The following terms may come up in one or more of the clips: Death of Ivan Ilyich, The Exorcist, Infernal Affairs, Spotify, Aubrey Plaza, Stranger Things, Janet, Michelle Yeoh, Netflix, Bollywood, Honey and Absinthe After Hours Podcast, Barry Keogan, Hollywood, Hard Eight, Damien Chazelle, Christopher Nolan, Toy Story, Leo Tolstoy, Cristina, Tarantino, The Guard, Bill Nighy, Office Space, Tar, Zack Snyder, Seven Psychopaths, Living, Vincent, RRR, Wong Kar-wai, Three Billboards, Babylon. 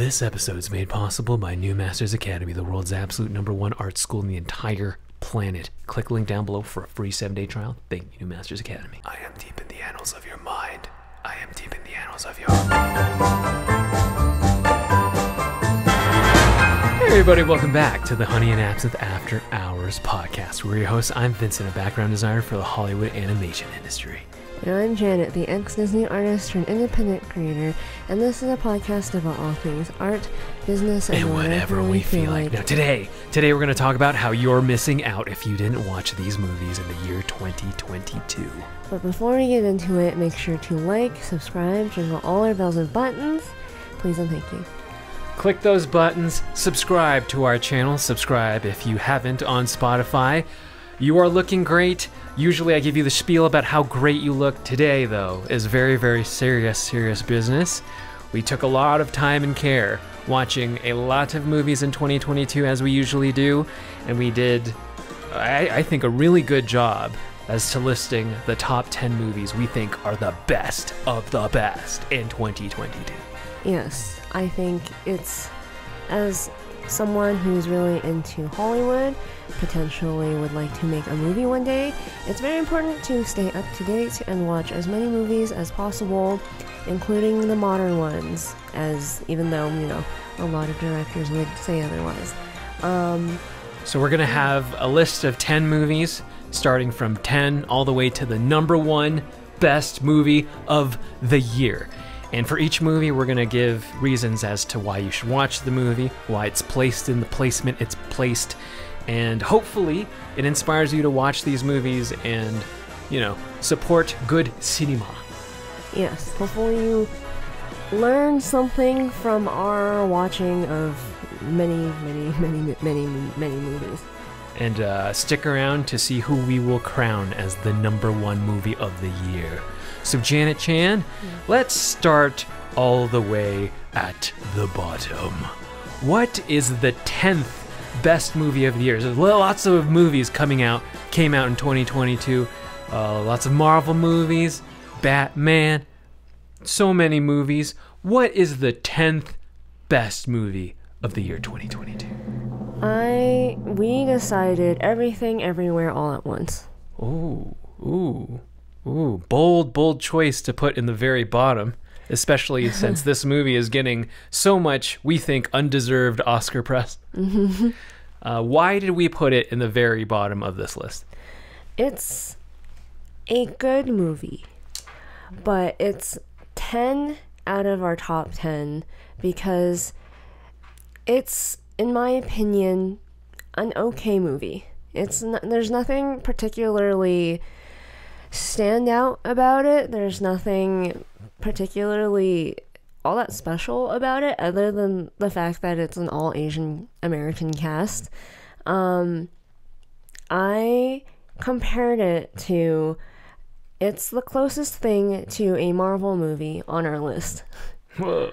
This episode is made possible by New Masters Academy, the world's absolute #1 art school in the entire planet. Click the link down below for a free 7-day trial. Thank you, New Masters Academy. I am deep in the annals of your mind. I am deep in the annals of your mind. Hey everybody, welcome back to the Honey and Absinthe After Hours podcast. We're your hosts. I'm Vincent, a background designer for the Hollywood animation industry. And I'm Janet, the ex-Disney artist and independent creator, and this is a podcast about all things art, business, and whatever we feel like. Now today we're going to talk about how you're missing out if you didn't watch these movies in the year 2022. But before we get into it, make sure to like, subscribe, jingle all our bells and buttons. Please and thank you. Click those buttons, subscribe to our channel, subscribe if you haven't on Spotify. You are looking great. Usually I give you the spiel about how great you look. Today, though, is very, very serious business. We took a lot of time and care watching a lot of movies in 2022, as we usually do, and we did, I think, a really good job as to listing the top 10 movies we think are the best of the best in 2022. Yes, I think it's, as someone who's really into Hollywood, potentially would like to make a movie one day, it's very important to stay up to date and watch as many movies as possible, including the modern ones, as even though, you know, a lot of directors would say otherwise. So we're gonna have a list of 10 movies, starting from 10 all the way to the #1 best movie of the year. And for each movie, we're going to give reasons as to why you should watch the movie, why it's placed in the placement it's placed, and hopefully it inspires you to watch these movies and, you know, support good cinema. Yes, hopefully you learn something from our watching of many movies. And stick around to see who we will crown as the #1 movie of the year. So Janet Chan, let's start all the way at the bottom. What is the 10th best movie of the year? There's lots of movies came out in 2022. Lots of Marvel movies, Batman, so many movies. What is the 10th best movie of the year 2022? We decided Everything Everywhere All At Once. Ooh, bold choice to put in the very bottom, especially since this movie is getting so much, we think, undeserved Oscar press. Why did we put it in the very bottom of this list? It's a good movie, but it's 10 out of our top 10 because it's, in my opinion, an okay movie. There's nothing particularly stand out about it. There's nothing particularly all that special about it, other than the fact that it's an all Asian American cast. I compared it to, it's the closest thing to a Marvel movie on our list. Whoa.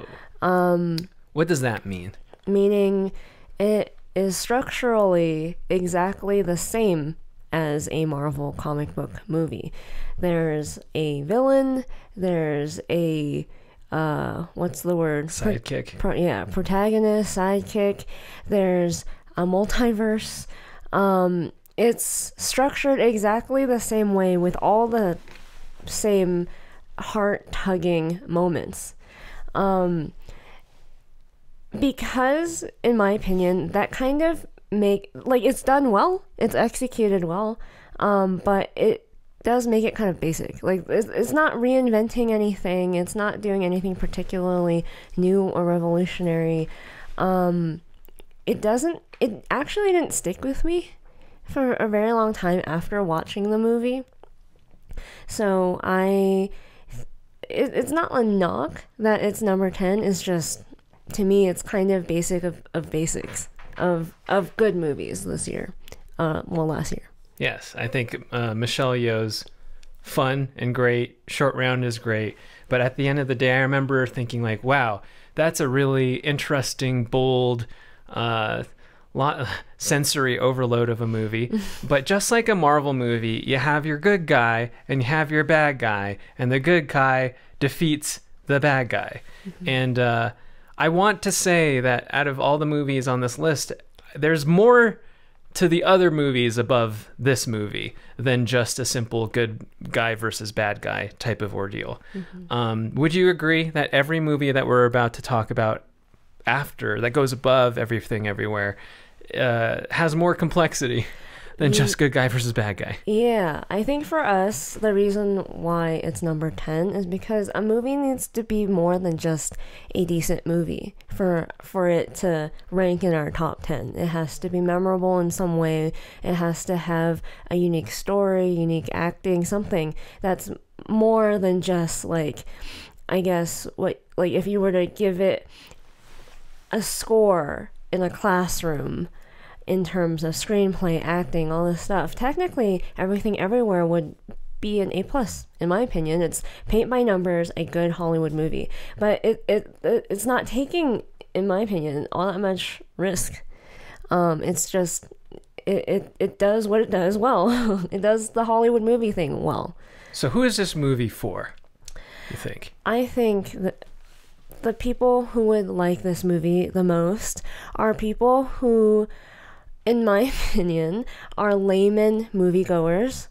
What does that mean? Meaning it is structurally exactly the same as a Marvel comic book movie. There's a villain, there's a what's the word? Sidekick. Protagonist, sidekick. There's a multiverse. It's structured exactly the same way with all the same heart-tugging moments. Because, in my opinion, that kind of it's done well, it's executed well, but it does make it kind of basic. Like, it's not reinventing anything, it's not doing anything particularly new or revolutionary. It actually didn't stick with me for a very long time after watching the movie, so it's not a knock that it's #10. It's just, to me, it's kind of basic of basics of good movies this year, last year. Yes, I think Michelle Yeoh's fun and great, Short Round is great, but at the end of the day, I remember thinking like, wow, that's a really interesting, bold, sensory overload of a movie. But just like a Marvel movie, you have your good guy and you have your bad guy, and the good guy defeats the bad guy. And I want to say that out of all the movies on this list, there's more to the other movies above this movie than just a simple good guy versus bad guy type of ordeal. Mm-hmm. Would you agree that every movie that we're about to talk about after, that goes above Everything Everywhere, has more complexity than just good guy versus bad guy? Yeah, I think for us, the reason why it's number 10 is because a movie needs to be more than just a decent movie for it to rank in our top 10. It has to be memorable in some way. It has to have a unique story, unique acting, something that's more than just, like, I guess, what, like, if you were to give it a score in a classroom in terms of screenplay, acting, all this stuff. Technically, Everything Everywhere would be an A+, in my opinion. It's paint by numbers, a good Hollywood movie. But it's not taking, in my opinion, all that much risk. It's just, it does what it does well. It does the Hollywood movie thing well. So who is this movie for, you think? I think that the people who would like this movie the most are people who, in my opinion, are layman moviegoers.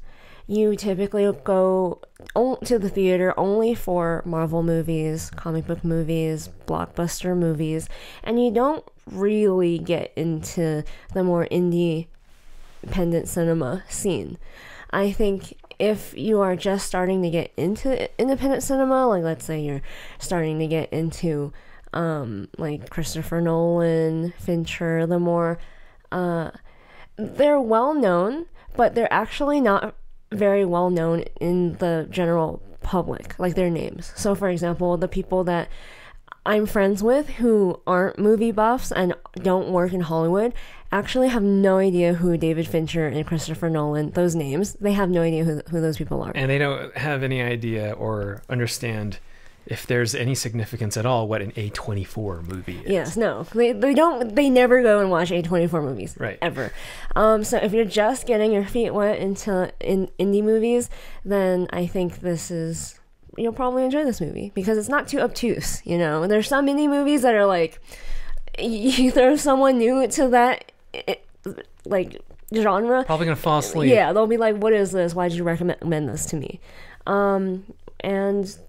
You typically go to the theater only for Marvel movies, comic book movies, blockbuster movies, and you don't really get into the more independent cinema scene. I think if you are just starting to get into independent cinema, like let's say you're starting to get into like Christopher Nolan, Fincher, the more they're well known, but they're actually not very well known in the general public, like their names. So for example, the people that I'm friends with who aren't movie buffs and don't work in Hollywood actually have no idea who David Fincher and Christopher Nolan, those names, they have no idea who those people are. And they don't have any idea or understand if there's any significance at all what an A24 movie is. Yes, no. They never go and watch A24 movies. Right. Ever. So if you're just getting your feet wet into indie movies, then I think this is, you'll probably enjoy this movie because it's not too obtuse, you know. There's some indie movies that are like, you throw someone new to that like genre, probably going to fall asleep. Yeah, they'll be like, what is this? Why did you recommend this to me? And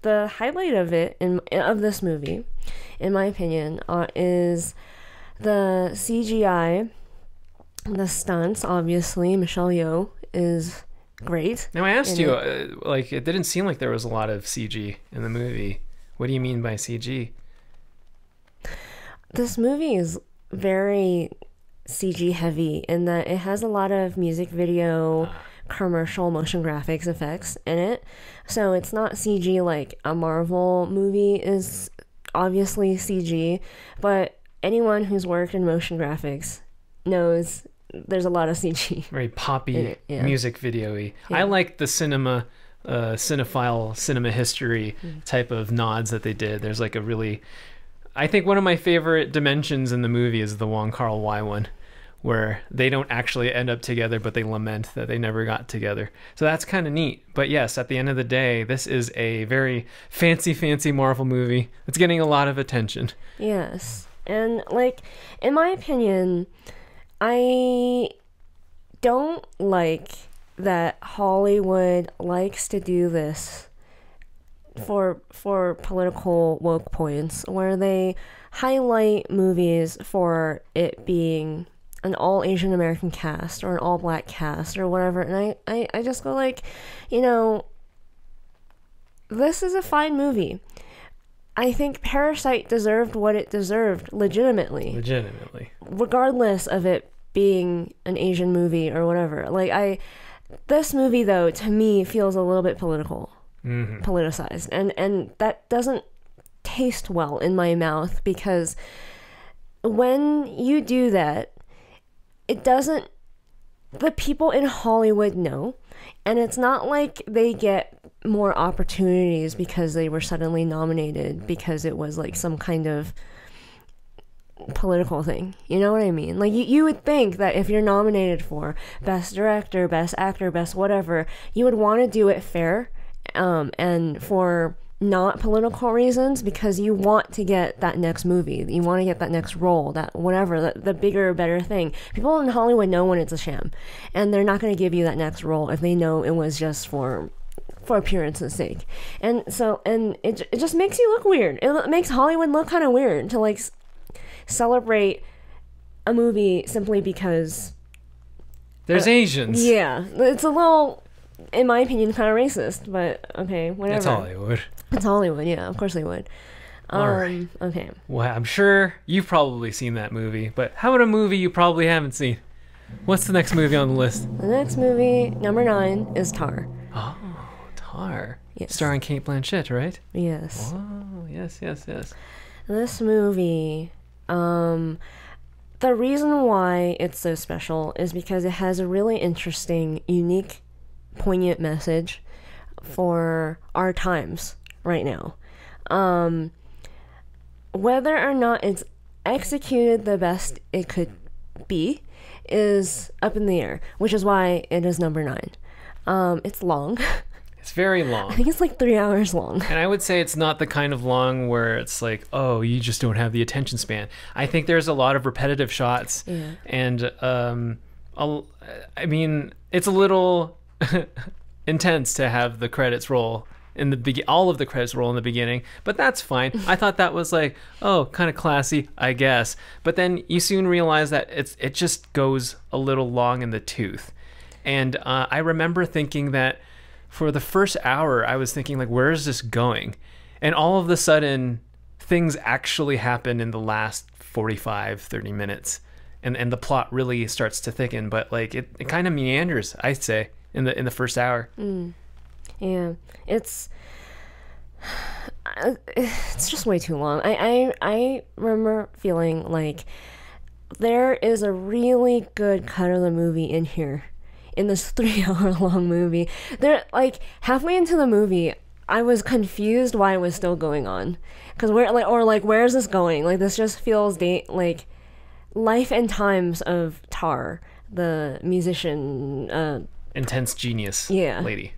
the highlight of it, of this movie, in my opinion, is the CGI, the stunts. Obviously, Michelle Yeoh is great. Now I asked you, like, it didn't seem like there was a lot of CG in the movie. What do you mean by CG? This movie is very CG heavy in that it has a lot of music video. Commercial motion graphics effects in it, so it's not CG like a Marvel movie is obviously CG, but anyone who's worked in motion graphics knows there's a lot of CG. Very poppy, yeah. Music video-y. Yeah. I like the cinephile history type of nods that they did. There's like a really, I think one of my favorite dimensions in the movie is the Wong Kar-wai one, where they don't actually end up together, but they lament that they never got together. So that's kind of neat. But yes, at the end of the day, this is a very fancy, fancy Marvel movie. It's getting a lot of attention. Yes. And, like, in my opinion, I don't like that Hollywood likes to do this for political woke points, where they highlight movies for it being an all Asian American cast or an all black cast or whatever, and I just go like, you know, this is a fine movie. I think Parasite deserved what it deserved legitimately. Legitimately. Regardless of it being an Asian movie or whatever. Like this movie though, to me, feels a little bit political. Mm-hmm. Politicized. And that doesn't taste well in my mouth, because when you do that, it doesn't, the people in Hollywood know, and it's not like they get more opportunities because they were suddenly nominated because it was like some kind of political thing. You know what I mean? Like you would think that if you're nominated for best director, best actor, best whatever, you would want to do it fair and for not political reasons, because you want to get that next movie, you want to get that next role, that whatever, the bigger, better thing. People in Hollywood know when it's a sham, and they're not going to give you that next role if they know it was just for appearance's sake. And so, and it just makes you look weird. It makes Hollywood look kind of weird to like celebrate a movie simply because there's Asians. Yeah, it's a little, in my opinion, kind of racist, but okay, whatever. It's Hollywood. It's Hollywood, yeah, of course they would. All right. Okay. Well, I'm sure you've probably seen that movie, but how about a movie you probably haven't seen? What's the next movie on the list? The next movie, number 9, is Tar. Oh, Tar. Yes. Starring Cate Blanchett, right? Yes. Oh, yes, yes, yes. This movie, the reason why it's so special is because it has a really interesting, unique, poignant message for our times right now. Whether or not it's executed the best it could be is up in the air, which is why it is number 9. It's long. It's very long. I think it's like 3 hours long. And I would say it's not the kind of long where it's like, oh, you just don't have the attention span. I think there's a lot of repetitive shots. Yeah. And I mean, it's a little intense to have the credits roll in the all of the credits roll in the beginning, but that's fine. I thought that was like, oh, kind of classy, I guess. But then you soon realize that it just goes a little long in the tooth. And I remember thinking that for the first hour, I was thinking like, where is this going? And all of a sudden, things actually happen in the last 45-30 minutes, and the plot really starts to thicken. But like it kind of meanders, I'd say, in the first hour. Mm. Yeah, it's just way too long. I remember feeling like there is a really good cut of the movie in here, in this 3 hour long movie. There, like halfway into the movie, I was confused why it was still going on, because where is this going? Like this just feels like life and times of Tar, the musician. Intense genius, yeah. Lady.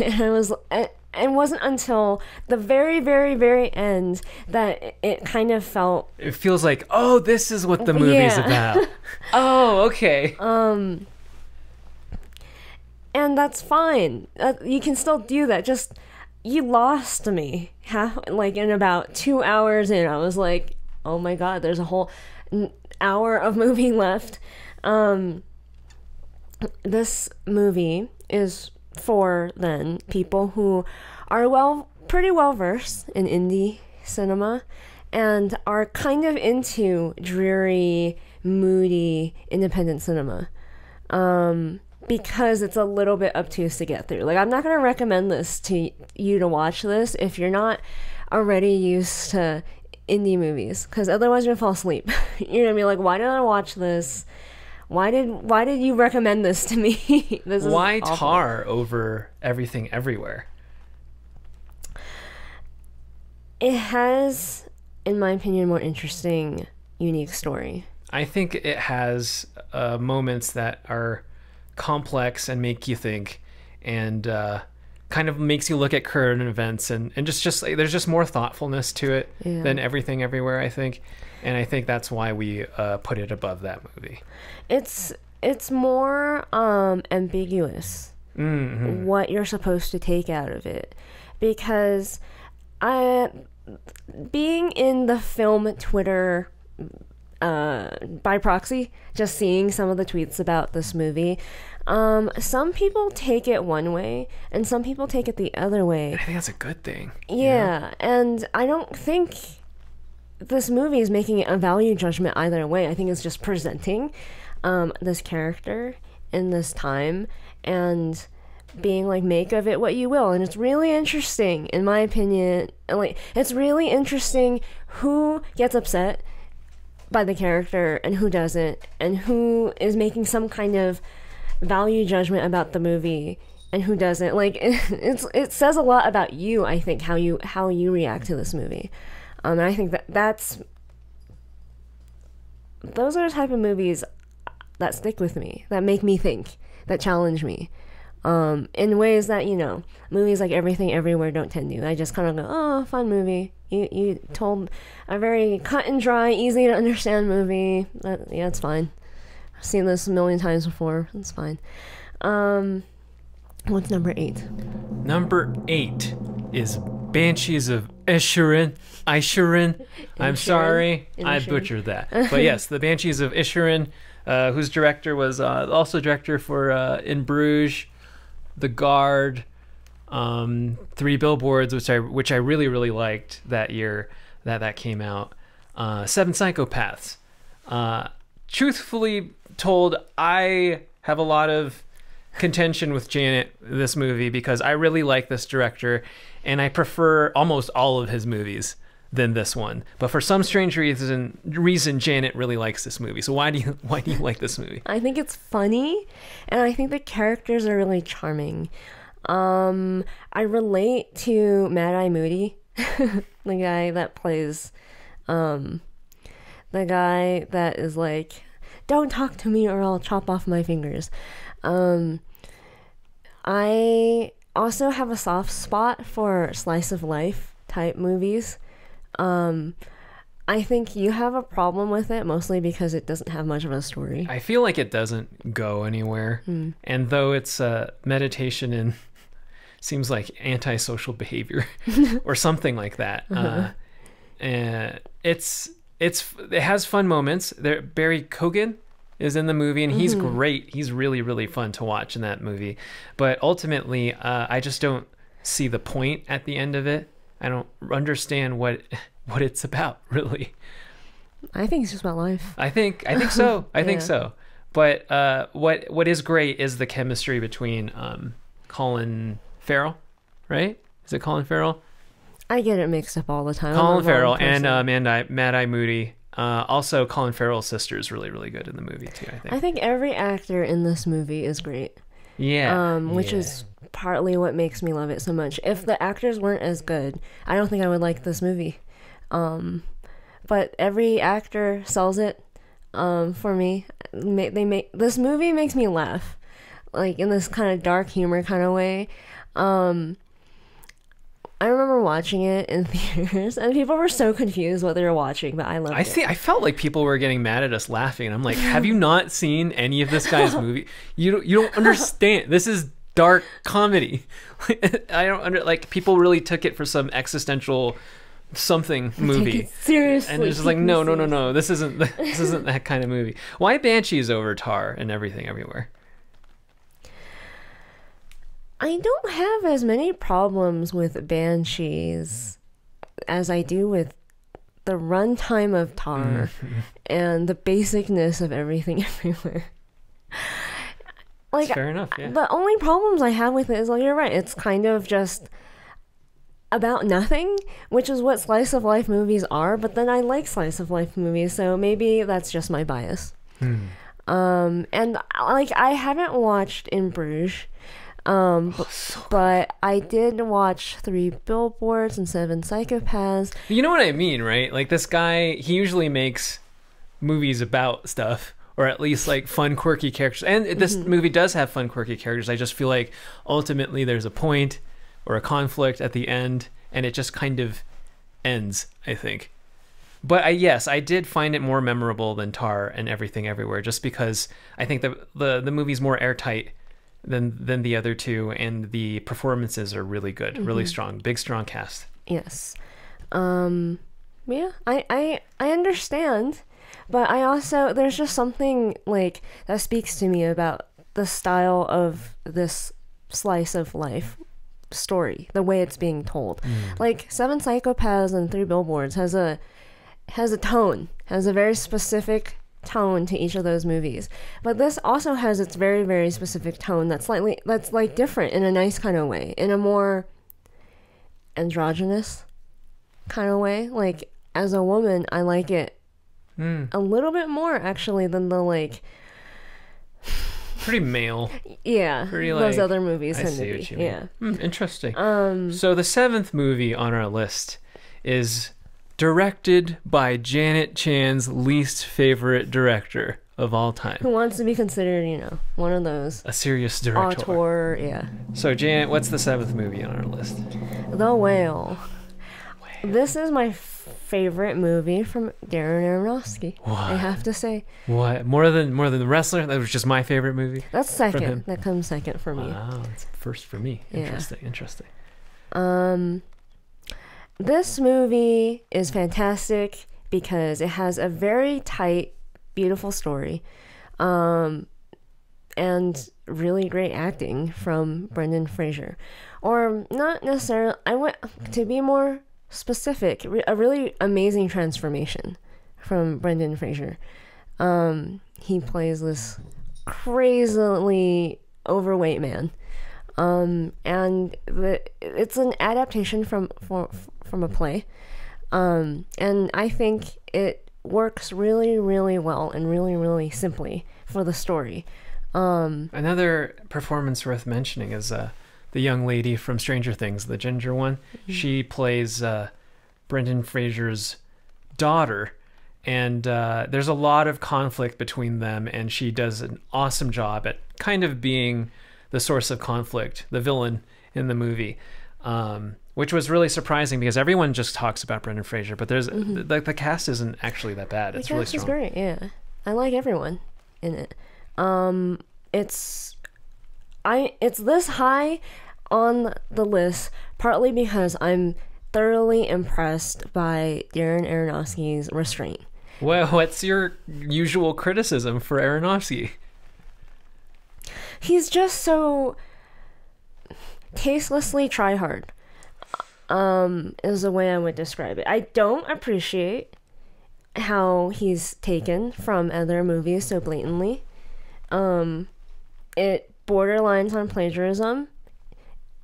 And it wasn't until the very, very, very end that it kind of felt. It feels like, oh, this is what the movie's about. Oh, okay. And that's fine. You can still do that. Just you lost me like in about 2 hours in. I was like, oh my god, there's a whole hour of movie left. This movie is for, then, people who are pretty well-versed in indie cinema and are kind of into dreary, moody, independent cinema, because it's a little bit obtuse to get through. Like, I'm not going to recommend this to you to watch this if you're not already used to indie movies, because otherwise you're going to fall asleep. You're going to be like, why did I watch this? Why did you recommend this to me? This is why awful. Tar over Everything Everywhere? It has, in my opinion, a more interesting, unique story. I think it has moments that are complex and make you think, and kind of makes you look at current events, and just like, there's just more thoughtfulness to it than Everything Everywhere, I think. And I think that's why we put it above that movie. It's more ambiguous, mm-hmm, what you're supposed to take out of it, because being in the film Twitter by proxy, just seeing some of the tweets about this movie, some people take it one way and some people take it the other way. I think that's a good thing. Yeah, you know? And I don't think this movie is making a value judgment either way. I think it's just presenting this character in this time and being like, make of it what you will. And it's really interesting, in my opinion. Like, it's really interesting who gets upset by the character and who doesn't, and who is making some kind of value judgment about the movie and who doesn't. Like, it says a lot about you, I think, how you react to this movie. And I think those are the type of movies that stick with me, that make me think, that challenge me. in ways that, you know, movies like Everything Everywhere don't tend to. I just kind of go, oh, fun movie. You told a very cut and dry, easy to understand movie. That, yeah, it's fine. I've seen this a million times before. It's fine. What's number 8? Number 8 is Banshees of Inisherin. I'm sorry, I butchered that. But yes, the Banshees of Inisherin, whose director was also director for In Bruges, The Guard, Three Billboards, which I really, really liked that year that came out. Seven Psychopaths. Truthfully told, I have a lot of contention with Janet this movie because I really like this director and I prefer almost all of his movies than this one, but for some strange reason Janet really likes this movie. So why do you like this movie? I think it's funny and I think the characters are really charming. I relate to Mad Eye Moody, the guy that plays the guy that is like, don't talk to me or I'll chop off my fingers. I also have a soft spot for slice of life type movies. I think you have a problem with it mostly because it doesn't have much of a story. I feel like it doesn't go anywhere. And though it's meditation and seems like antisocial behavior or something like that. And it has fun moments. There, Barry Keogan is in the movie and he's great. He's really, really fun to watch in that movie. But ultimately, I just don't see the point at the end of it. I don't understand what it's about, really. I think it's just about life. I think so. I think so. But what is great is the chemistry between Colin Farrell, right? Is it Colin Farrell? I get it mixed up all the time. Colin Farrell and Mad Eye Moody. Also, Colin Farrell's sister is really, really good in the movie, too, I think. I think every actor in this movie is great. Yeah. Which is partly what makes me love it so much. If the actors weren't as good, I don't think I would like this movie. But every actor sells it for me. This movie makes me laugh, like in this kind of dark humor kind of way. I remember watching it in theaters, and people were so confused what they were watching, but I loved it. I felt like people were getting mad at us laughing, and I'm like, have you not seen any of this guy's movie? You don't understand. This is dark comedy. I don't like, people really took it for some existential something movie. Seriously. And it's just like, no, this isn't that kind of movie. Why Banshees over Tar and Everything Everywhere? I don't have as many problems with Banshees as I do with the runtime of Tar and the basicness of Everything Everywhere. Like, fair enough, yeah. The only problems I have with it is, like, you're right, it's kind of just about nothing, which is what slice of life movies are, but then I like slice of life movies, so maybe that's just my bias. And, like, I haven't watched In Bruges, but I did watch Three Billboards and Seven Psychopaths. You know what I mean, right? Like, this guy, he usually makes movies about stuff, or at least like fun, quirky characters. And this movie does have fun, quirky characters. I just feel like ultimately there's a point or a conflict at the end, and it just kind of ends, I think. But yes, I did find it more memorable than Tar and Everything Everywhere, just because I think the movie's more airtight than the other two, and the performances are really good, really strong, big strong cast. Yes. Yeah, I understand, but I also, there's just something like that speaks to me about the style of this slice of life story, the way it's being told. Like Seven Psychopaths and Three Billboards has a tone, has a very specific tone to each of those movies, but this also has its very, very specific tone that's like different in a nice kind of way, in a more androgynous kind of way. Like, as a woman, I like it a little bit more actually than the, like, pretty male, yeah, pretty, like, those other movies tend to be. Yeah. Interesting. So the 7th movie on our list is directed by Janet Chan's least favorite director, of all time. Who wants to be considered, you know, one of those. A serious director. Auteur, yeah. So, Janet, what's the seventh movie on our list? The Whale. This is my favorite movie from Darren Aronofsky. What? I have to say. What? More than The Wrestler? That was just my favorite movie? That's second. That comes second for me. Wow, it's first for me. Yeah. Interesting, interesting. This movie is fantastic because it has a very tight, beautiful story, and really great acting from Brendan Fraser. Or not necessarily, I went to be more specific, a really amazing transformation from Brendan Fraser. He plays this crazily overweight man, and it's an adaptation from a play, and I think it works really, really well and really, really simply for the story. Another performance worth mentioning is the young lady from Stranger Things, the ginger one. Mm-hmm. She plays Brendan Fraser's daughter, and there's a lot of conflict between them, and she does an awesome job at kind of being the source of conflict, the villain in the movie, which was really surprising because everyone just talks about Brendan Fraser, but there's mm-hmm. the cast isn't actually that bad. It's really strong. The cast is great, yeah. I like everyone in it. It's this high on the list partly because I'm thoroughly impressed by Darren Aronofsky's restraint. Well, what's your usual criticism for Aronofsky? He's just so tastelessly tryhard, is the way I would describe it. I don't appreciate how he's taken from other movies so blatantly. It borderlines on plagiarism.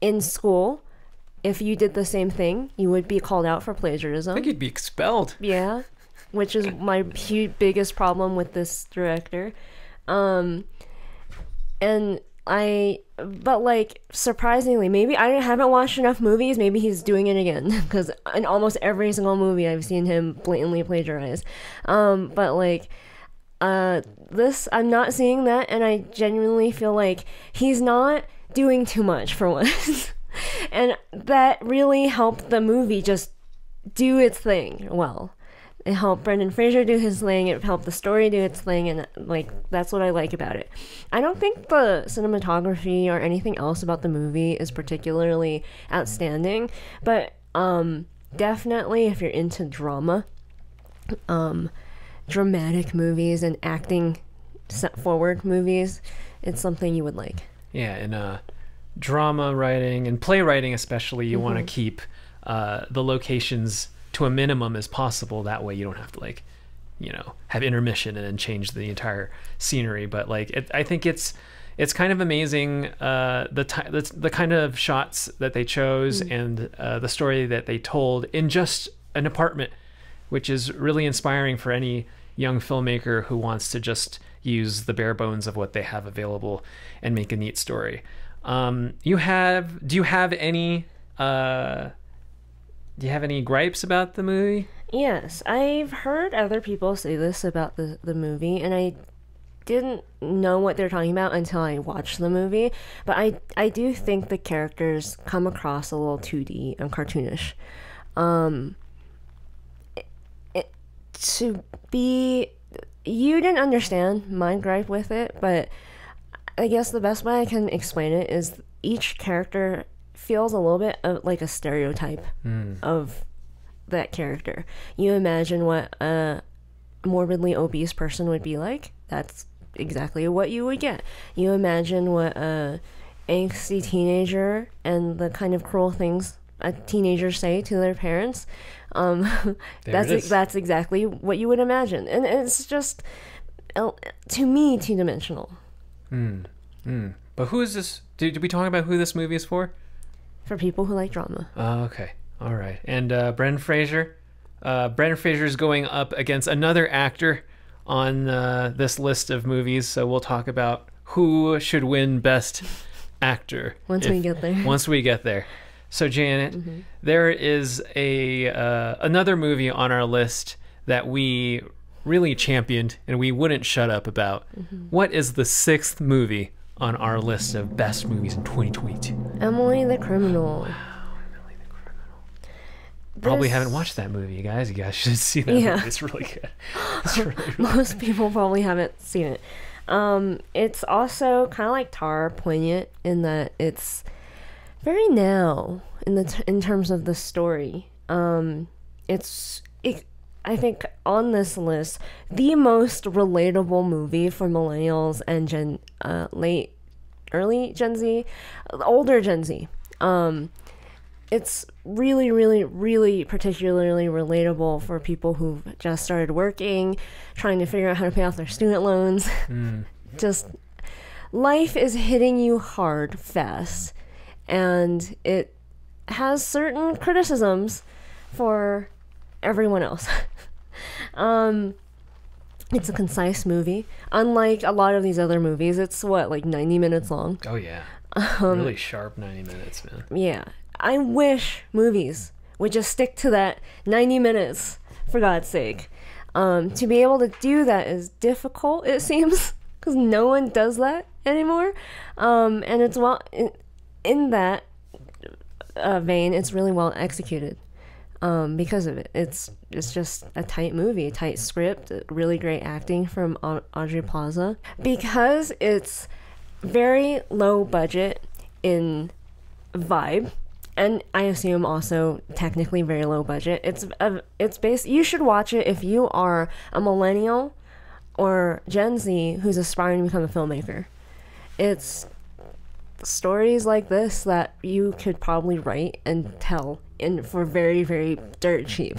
In school, if you did the same thing, you would be called out for plagiarism. I think you'd be expelled. Yeah, which is my biggest problem with this director. But like, surprisingly, maybe I haven't watched enough movies, maybe he's doing it again, because in almost every single movie I've seen him blatantly plagiarize. But like, this, I'm not seeing that, and I genuinely feel like he's not doing too much for once. And that really helped the movie just do its thing well. It helped Brendan Fraser do his thing, it helped the story do its thing, and like, that's what I like about it. I don't think the cinematography or anything else about the movie is particularly outstanding, but definitely if you're into drama, dramatic movies and acting set forward movies, it's something you would like. Yeah, in drama writing and playwriting especially, you mm-hmm. want to keep the locations to a minimum as possible. That way you don't have to, like, you know, have intermission and then change the entire scenery. But like, I think it's kind of amazing, the kind of shots that they chose mm-hmm. and the story that they told in just an apartment, which is really inspiring for any young filmmaker who wants to just use the bare bones of what they have available and make a neat story. Do you have any gripes about the movie? Yes, I've heard other people say this about the movie, and I didn't know what they're talking about until I watched the movie, but I do think the characters come across a little 2D and cartoonish. You didn't understand my gripe with it, but I guess the best way I can explain it is each character feels a little bit of, like, a stereotype of that character. You imagine what a morbidly obese person would be like, that's exactly what you would get. You imagine what a angsty teenager and the kind of cruel things a teenager say to their parents, that's exactly what you would imagine, and it's just, to me, two-dimensional. But who is this? Did we talk about who this movie is for? For people who like drama. Okay, all right. And Brendan Fraser's going up against another actor on this list of movies, so we'll talk about who should win Best Actor once we get there. So, Janet, mm-hmm. there is another movie on our list that we really championed and we wouldn't shut up about. What is the sixth movie on our list of best movies in 2022? Emily the Criminal. Wow, Emily the Criminal. Probably haven't watched that movie, you guys. You guys should see that movie. It's really good. It's really, really Most good. People probably haven't seen it. It's also kind of like Tar, poignant in that it's very now in the in terms of the story. I think on this list, the most relatable movie for millennials and early Gen Z, older Gen Z. It's really, really, really particularly relatable for people who've just started working, trying to figure out how to pay off their student loans. Just life is hitting you hard fast, and it has certain criticisms for everyone else. It's a concise movie. Unlike a lot of these other movies, it's what, like 90 minutes long? Oh, yeah. Really sharp 90 minutes, man. Yeah. I wish movies would just stick to that 90 minutes, for God's sake. To be able to do that is difficult, it seems, because no one does that anymore. And it's well, in that vein, it's really well executed. Because of it, it's just a tight movie, a tight script, really great acting from Aubrey Plaza. Because it's very low budget in vibe, and I assume also technically very low budget. It's based. You should watch it if you are a millennial or Gen Z who's aspiring to become a filmmaker. It's stories like this that you could probably write and tell in for very, very dirt cheap.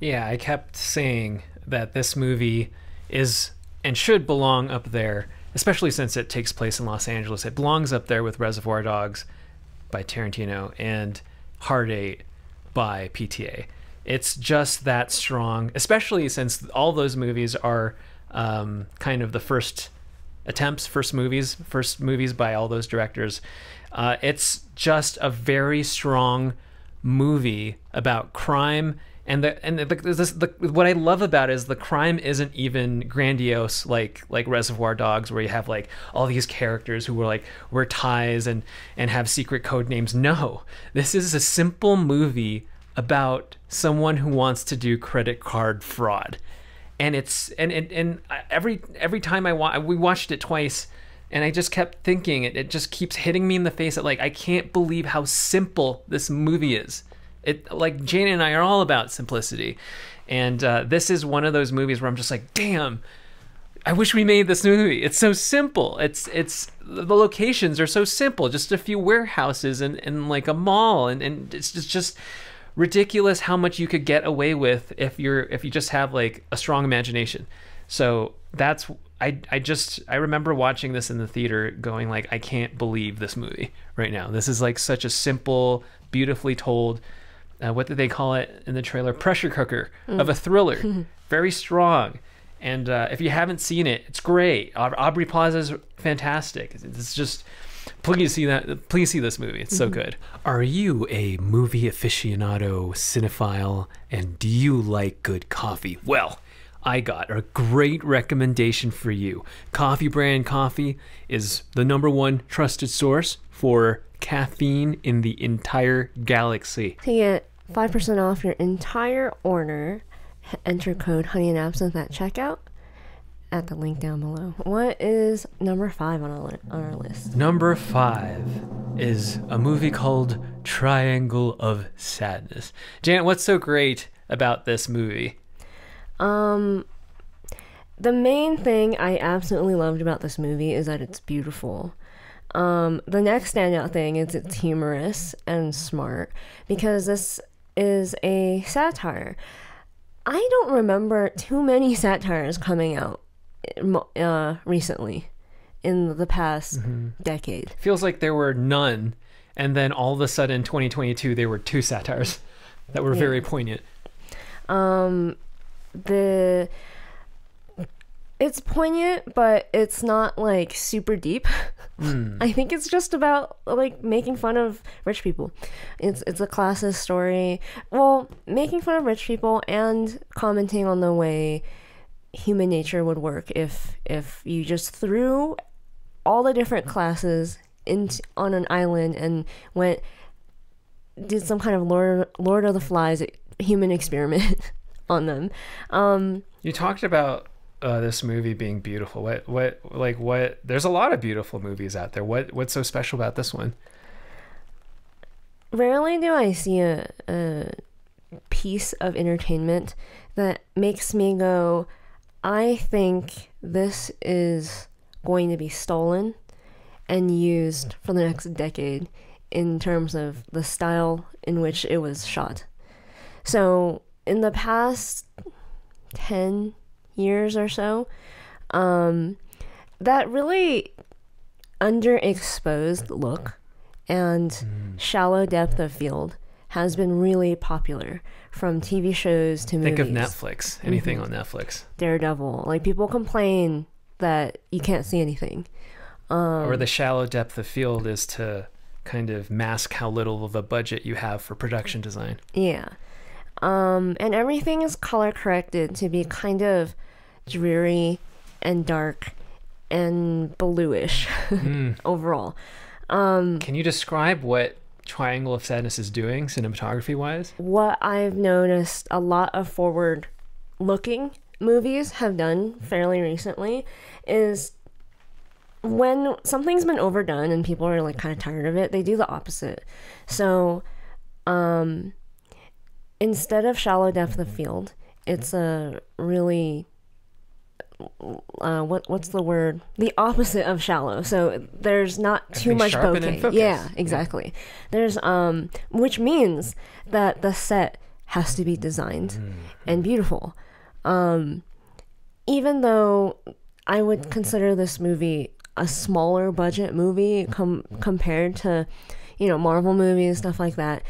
Yeah, I kept saying that this movie is and should belong up there, especially since it takes place in Los Angeles. It belongs up there with Reservoir Dogs by Tarantino and Hard Eight by PTA. It's just that strong, especially since all those movies are kind of the first attempts, first movies by all those directors. It's just a very strong movie about crime, and what I love about it is the crime isn't even grandiose like Reservoir Dogs, where you have like all these characters who were ties and have secret code names. No, this is a simple movie about someone who wants to do credit card fraud. And it's and every time we watched it twice, and I just kept thinking it just keeps hitting me in the face that like I can't believe how simple this movie is. It like Jane and I are all about simplicity, and this is one of those movies where I'm just like, damn, I wish we made this movie. It's so simple. It's the locations are so simple, just a few warehouses and like a mall, and it's just ridiculous how much you could get away with if you just have like a strong imagination. So that's I remember watching this in the theater going like, I can't believe this movie right now. This is like such a simple, beautifully told, what did they call it in the trailer, pressure cooker of a thriller. Very strong. And if you haven't seen it, it's great. Aubrey Plaza's fantastic. It's just, please see that. Please see this movie. It's so good. Are you a movie aficionado, cinephile, and do you like good coffee? Well, I got a great recommendation for you. Coffee Brand Coffee is the #1 trusted source for caffeine in the entire galaxy. To get 5% off your entire order, enter code Honey and Absinthe at checkout at the link down below. What is #5 on our list? #5 is a movie called Triangle of Sadness. Janet, what's so great about this movie? The main thing I absolutely loved about this movie is that it's beautiful. The next standout thing is it's humorous and smart, because this is a satire. I don't remember too many satires coming out recently in the past decade. Feels like there were none, and then all of a sudden 2022 there were 2 satires that were very poignant. It's poignant, but it's not like super deep. I think it's just about like making fun of rich people. It's a classist story. Well, making fun of rich people and commenting on the way human nature would work if you just threw all the different classes on an island and did some kind of Lord of the Flies human experiment on them. You talked about this movie being beautiful. What? There's a lot of beautiful movies out there. What's so special about this one? Rarely do I see a piece of entertainment that makes me go, I think this is going to be stolen and used for the next decade in terms of the style in which it was shot. So in the past 10 years or so, that really underexposed look and shallow depth of field has been really popular, from TV shows to movies. Think of Netflix, anything on Netflix. Daredevil. Like, people complain that you can't see anything. Or the shallow depth of field is to kind of mask how little of a budget you have for production design. Yeah. And everything is color corrected to be kind of dreary and dark and bluish overall. Can you describe what Triangle of Sadness is doing cinematography wise? What I've noticed a lot of forward looking movies have done fairly recently is, when something's been overdone and people are like kind of tired of it, they do the opposite. So instead of shallow depth of field, it's a really what's the word? The opposite of shallow. So there's not too much bokeh. Yeah, exactly. Yeah. There's which means that the set has to be designed and beautiful. Even though I would consider this movie a smaller budget movie compared to, you know, Marvel movies, stuff like that,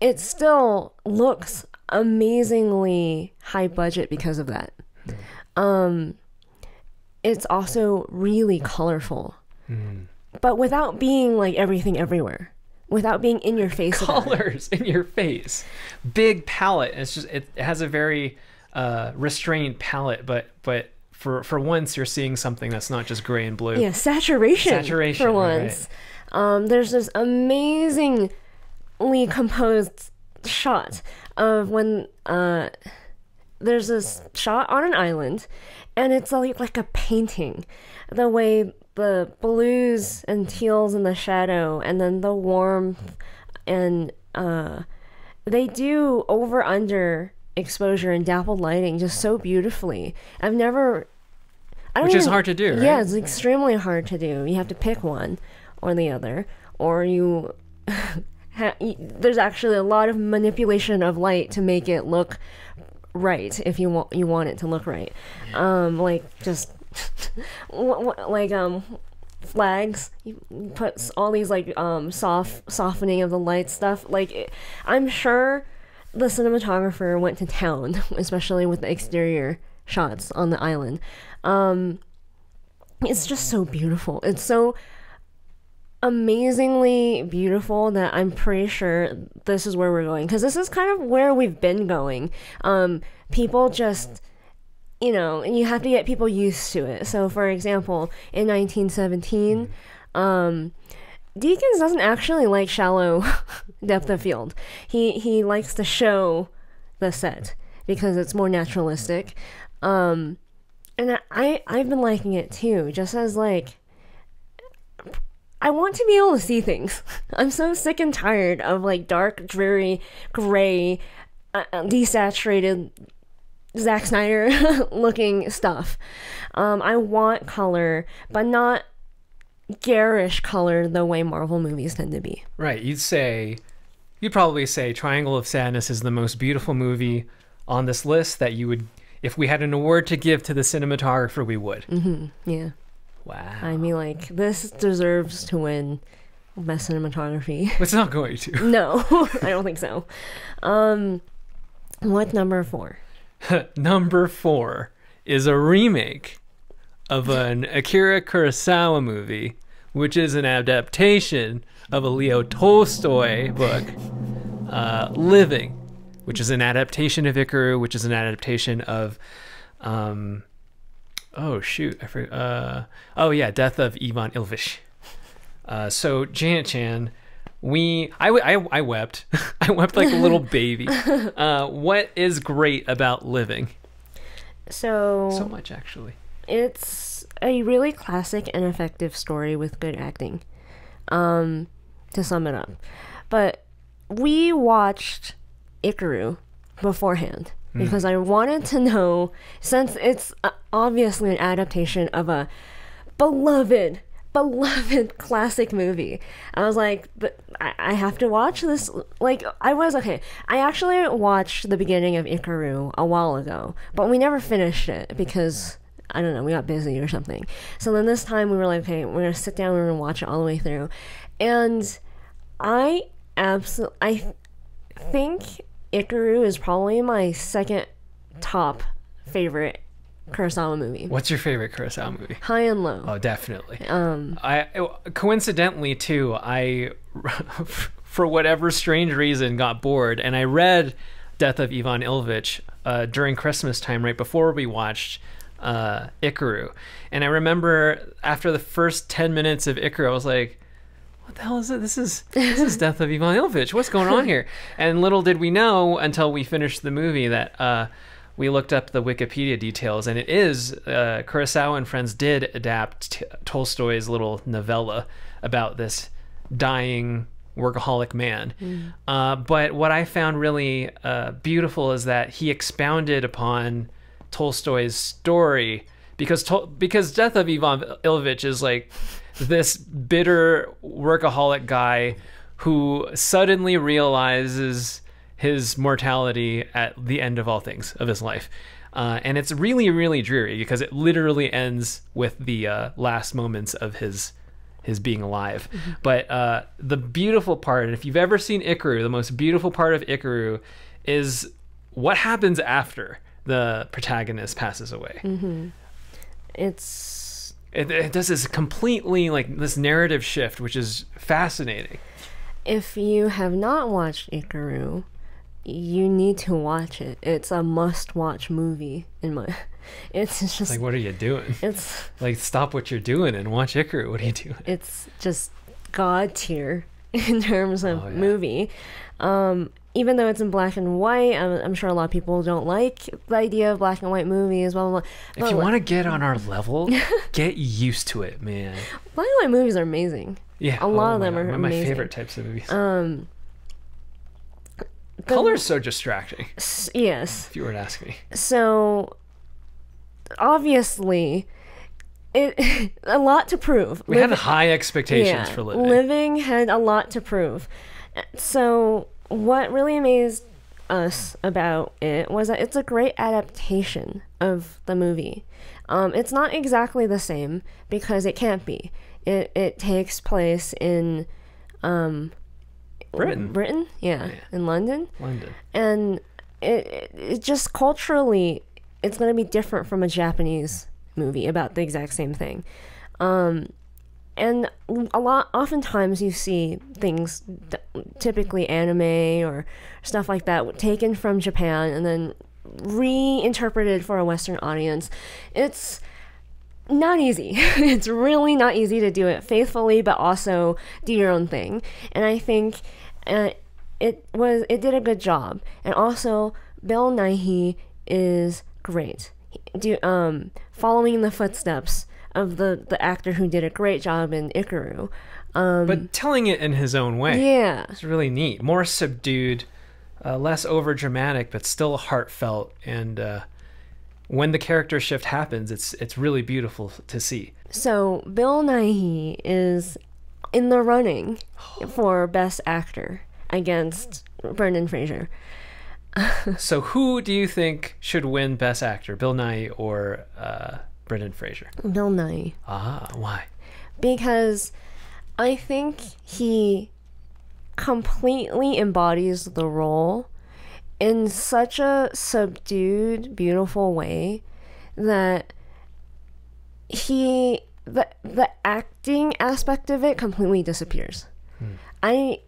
it still looks amazingly high budget because of that. It's also really colorful, but without being like Everything Everywhere, without being in your face. Colors in your face, big palette. It's just, it has a very restrained palette, but for once you're seeing something that's not just gray and blue. Yeah, saturation for once. Right. There's this amazingly composed shot of when there's this shot on an island, and it's like a painting. The way the blues and teals in the shadow, and then the warmth, and they do over-under exposure and dappled lighting just so beautifully. I've never... Which is hard to do, right? Yeah, it's extremely hard to do. You have to pick one or the other, or you... There's actually a lot of manipulation of light to make it look... right, if you want it to look right. Like, just like flags, you put all these like softening of the light stuff. Like, I'm sure the cinematographer went to town, especially with the exterior shots on the island. It's just so beautiful. It's so amazingly beautiful that I'm pretty sure this is where we're going, because this is kind of where we've been going. People just, you know, and you have to get people used to it. So for example, in 1917, Deakins doesn't actually like shallow depth of field. He likes to show the set because it's more naturalistic. And I've been liking it too, just as like, I want to be able to see things. I'm so sick and tired of like dark, dreary, gray, desaturated Zack Snyder looking stuff. I want color, but not garish color the way Marvel movies tend to be. Right. You'd probably say Triangle of Sadness is the most beautiful movie on this list that you would, if we had an award to give to the cinematographer, we would. Yeah. Wow. I mean, like, this deserves to win Best Cinematography. It's not going to. No, I don't think so. What's number four? Number four is a remake of an Akira Kurosawa movie, which is an adaptation of a Leo Tolstoy book, Living, which is an adaptation of Ikiru, which is an adaptation of Oh shoot, I forgot. Oh yeah, Death of Ivan Ilyich. So Janet Chan, I wept. I wept like a little baby. What is great about Living? So much, actually. It's a really classic and effective story with good acting, to sum it up. But we watched Ikiru beforehand because I wanted to know, since it's obviously an adaptation of a beloved classic movie. I was like, but I have to watch this. Like, I actually watched the beginning of Ikiru a while ago, but we never finished it because, I don't know, we got busy or something. So then this time we were like, okay, we're gonna sit down, we're gonna watch it all the way through. And I think Ikiru is probably my second top favorite Kurosawa movie. What's your favorite Kurosawa movie? High and Low. Oh, definitely. Coincidentally too, I for whatever strange reason got bored, and I read Death of Ivan Ilyich during Christmas time, right before we watched Ikiru. And I remember after the first 10 minutes of Ikiru, I was like, what the hell is it? This is Death of Ivan Ilyich. What's going on here? And little did we know, until we finished the movie, that we looked up the Wikipedia details, and it is Kurosawa and friends did adapt Tolstoy's little novella about this dying workaholic man. But what I found really beautiful is that he expounded upon Tolstoy's story, because Death of Ivan Ilyich is like this bitter workaholic guy who suddenly realizes his mortality at the end of all things of his life, and it's really, really dreary because it literally ends with the last moments of his being alive. But the beautiful part, and if you've ever seen Ikiru, the most beautiful part of Ikiru is what happens after the protagonist passes away. It does this completely, like, this narrative shift, which is fascinating. If you have not watched Ikiru, you need to watch it. It's a must-watch movie. It's just like, what are you doing? It's like, stop what you're doing and watch Ikiru. What are you doing? It's just god tier in terms of movie. Even though it's in black and white, I'm sure a lot of people don't like the idea of black and white movies, blah, blah, blah. If you want to get on our level, get used to it, man. Black and white movies are amazing. Yeah. A lot of them are amazing. One of my favorite types of movies. Color's so distracting. Yes. If you were to ask me. So, obviously, a lot to prove. We had high expectations for Living. Living had a lot to prove. So what really amazed us about it was that it's a great adaptation of the movie. It's not exactly the same because it can't be. It takes place in Britain. Britain, yeah, in London. And it just culturally, it's going to be different from a Japanese movie about the exact same thing. And oftentimes you see things, typically anime or stuff like that, taken from Japan and then reinterpreted for a Western audience. It's not easy. It's really not easy to do it faithfully, but also do your own thing. And I think it did a good job. And also, Bill Nighy is great. Following the footsteps of the actor who did a great job in Ikiru. But telling it in his own way. Yeah. It's really neat. More subdued, less over-dramatic, but still heartfelt. And when the character shift happens, it's really beautiful to see. So Bill Nighy is in the running for Best Actor against Brendan Fraser. So who do you think should win Best Actor, Bill Nighy or Brendan Fraser? Bill Nighy. Ah, why? Because I think he completely embodies the role in such a subdued, beautiful way that the acting aspect of it completely disappears. I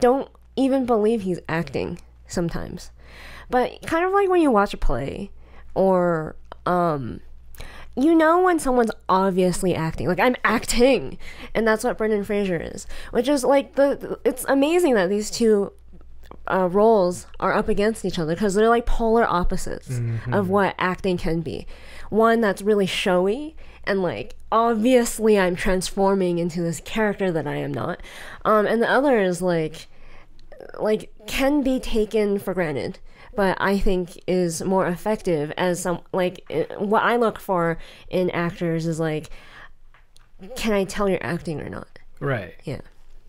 don't even believe he's acting sometimes. But kind of like when you watch a play or you know when someone's obviously acting. Like, I'm acting, and that's what Brendan Fraser is, which is like the. It's amazing that these two roles are up against each other because they're like polar opposites of what acting can be. One that's really showy and like obviously I'm transforming into this character that I am not, and the other is like can be taken for granted, but I think is more effective as some like what I look for in actors is like, can I tell you're acting or not? Right. Yeah.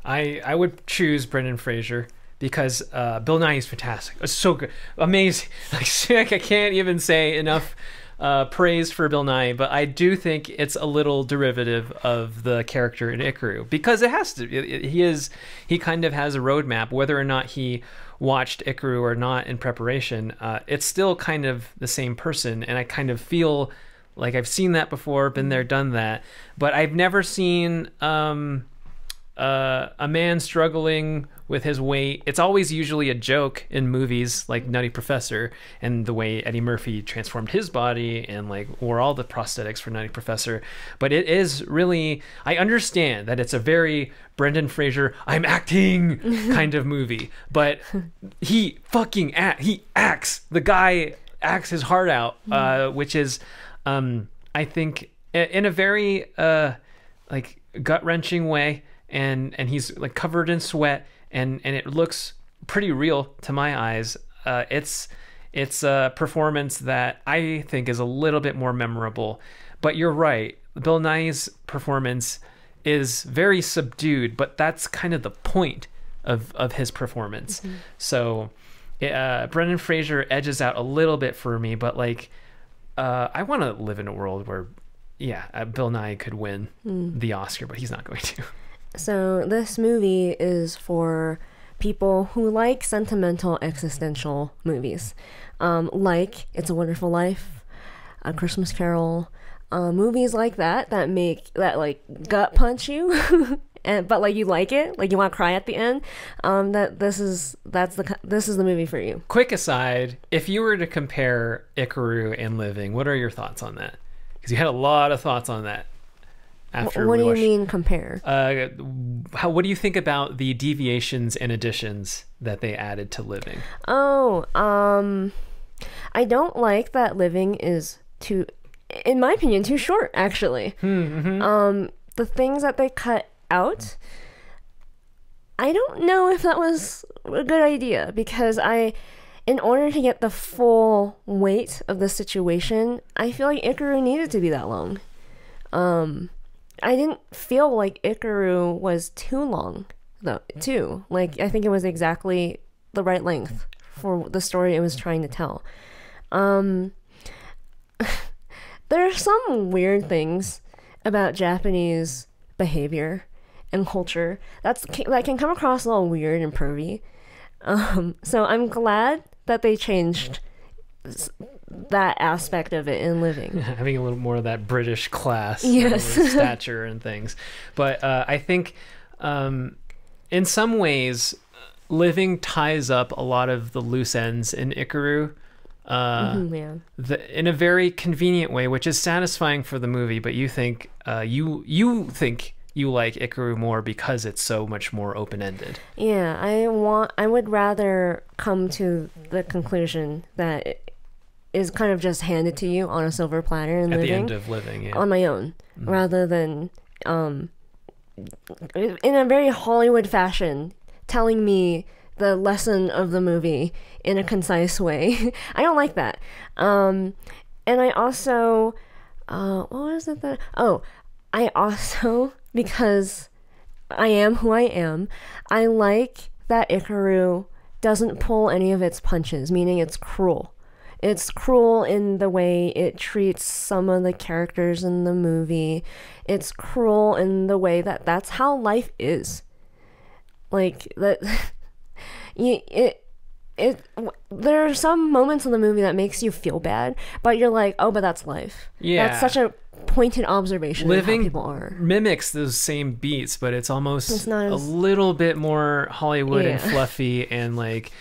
I would choose Brendan Fraser. Because Bill Nighy is fantastic. It's so good. Amazing. Like, I can't even say enough praise for Bill Nighy, but I do think it's a little derivative of the character in Ikiru. Because it has to. He kind of has a roadmap, whether or not he watched Ikiru or not in preparation. It's still kind of the same person, and I kind of feel like I've seen that before, been there, done that. But I've never seen a man struggling with his weight. It's always usually a joke in movies like Nutty Professor and the way Eddie Murphy transformed his body and like wore all the prosthetics for Nutty Professor. But it is really, I understand that it's a very Brendan Fraser, I'm acting kind of movie, but he fucking acts. The guy acts his heart out, which is, I think, in a very like gut-wrenching way, and he's like covered in sweat. And it looks pretty real to my eyes. It's a performance that I think is a little bit more memorable. But you're right, Bill Nighy's performance is very subdued, but that's kind of the point of his performance. So Brendan Fraser edges out a little bit for me, but like I want to live in a world where, yeah, Bill Nighy could win the Oscar, but he's not going to. So this movie is for people who like sentimental, existential movies, like It's a Wonderful Life, A Christmas Carol, movies like that that like gut punch you, and but like you like it, like you want to cry at the end. This is the movie for you. Quick aside: if you were to compare Ikiru and Living, what are your thoughts on that? Because you had a lot of thoughts on that. What do you mean compare? What do you think about the deviations and additions that they added to Living? Oh, I don't like that Living is too, in my opinion, too short, actually. The things that they cut out, I don't know if that was a good idea, because in order to get the full weight of the situation, I feel like Ikiru needed to be that long. I didn't feel like Ikiru was too long, though, too. Like, I think it was exactly the right length for the story it was trying to tell. There are some weird things about Japanese behavior and culture that can come across a little weird and pervy. So I'm glad that they changed that aspect of it in Living, having a little more of that British class, yes, and stature and things. But I think in some ways Living ties up a lot of the loose ends in Ikiru in a very convenient way, which is satisfying for the movie. But you think you like Ikiru more because it's so much more open-ended. Yeah, I would rather come to the conclusion that it is kind of just handed to you on a silver platter and at the end of Living, yeah, on my own, rather than in a very Hollywood fashion telling me the lesson of the movie in a concise way. I don't like that. And I also what was it that I also, because I am who I am, I like that Ikiru doesn't pull any of its punches, meaning it's cruel. It's cruel in the way it treats some of the characters in the movie. It's cruel in the way that that's how life is. Like, that, there are some moments in the movie that makes you feel bad, but you're like, oh, but that's life. Yeah. That's such a pointed observation. Living of how people are. Mimics those same beats, but it's almost a little bit more Hollywood and fluffy and like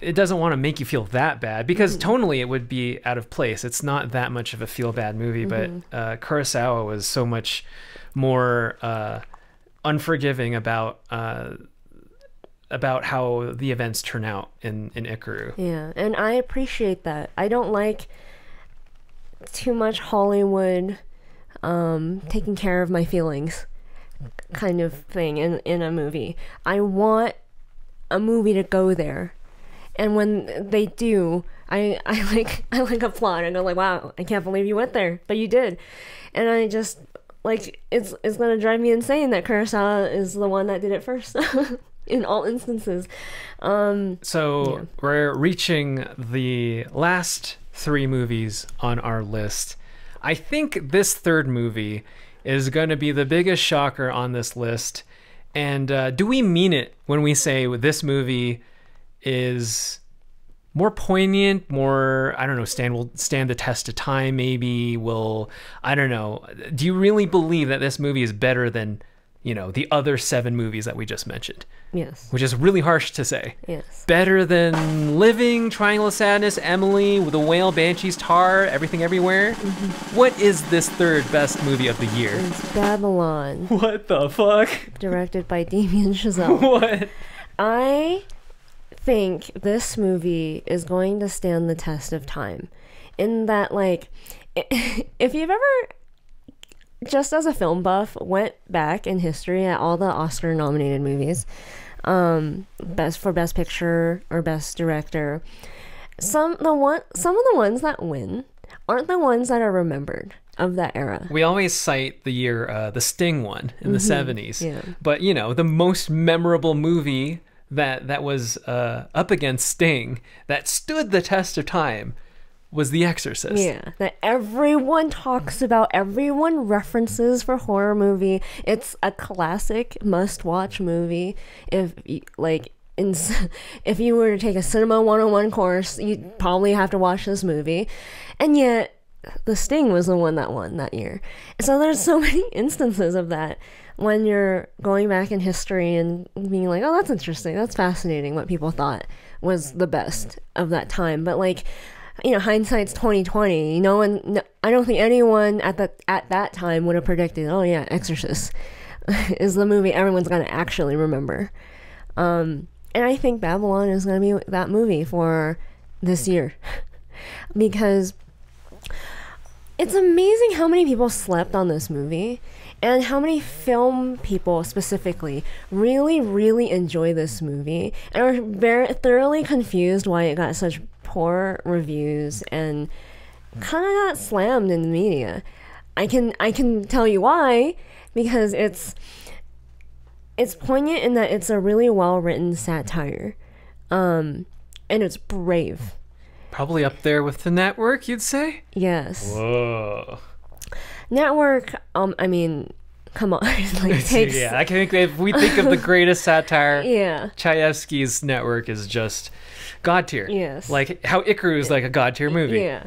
it doesn't want to make you feel that bad, because tonally it would be out of place. It's not that much of a feel bad movie, but Kurosawa was so much more unforgiving about how the events turn out in Ikiru. Yeah, and I appreciate that. I don't like too much Hollywood taking care of my feelings kind of thing in a movie. I want a movie to go there, and when they do, I like applaud and go like, wow, I can't believe you went there, but you did. And I just like, it's gonna drive me insane that Kurosawa is the one that did it first in all instances. We're reaching the last three movies on our list. I think this third movie is going to be the biggest shocker on this list. And do we mean it when we say this movie is more poignant, more, I don't know, will stand the test of time, maybe will, I don't know. Do you really believe that this movie is better than, you know, the other seven movies that we just mentioned? Yes. Which is really harsh to say. Yes. Better than Living, Triangle of Sadness, Emily, The Whale, Banshees, Tar, Everything Everywhere. Mm-hmm. What is this third best movie of the year? It's Babylon. What the fuck? Directed by Damien Chazelle. What? I think this movie is going to stand the test of time. In that, like, if you've ever, just as a film buff, went back in history at all the Oscar-nominated movies, best picture or best director, some of the ones that win aren't the ones that are remembered of that era. We always cite the year the Sting won in the 70s, yeah. But you know, the most memorable movie that was up against Sting that stood the test of time was The Exorcist. Yeah, that everyone talks about, everyone references for horror movie. It's a classic must-watch movie. If you were to take a Cinema 101 course, you'd probably have to watch this movie. And yet, The Sting was the one that won that year. So there's so many instances of that when you're going back in history and being like, oh, that's interesting, that's fascinating what people thought was the best of that time. But like, you know, hindsight's 20/20. I don't think anyone at that time would have predicted, oh yeah, Exorcist is the movie everyone's gonna actually remember. And I think Babylon is gonna be that movie for this year because it's amazing how many people slept on this movie and how many film people specifically really, really enjoy this movie and are very thoroughly confused why it got such poor reviews and kind of got slammed in the media. I can tell you why, because it's poignant in that it's a really well-written satire, and it's brave. Probably up there with The Network, you'd say? Yes. Whoa. Network. I mean, come on. Like, takes... Yeah, I think if we think of the greatest satire, yeah, Chayefsky's Network is just god tier. Yes. Like how Ikiru is like a god tier movie. Yeah.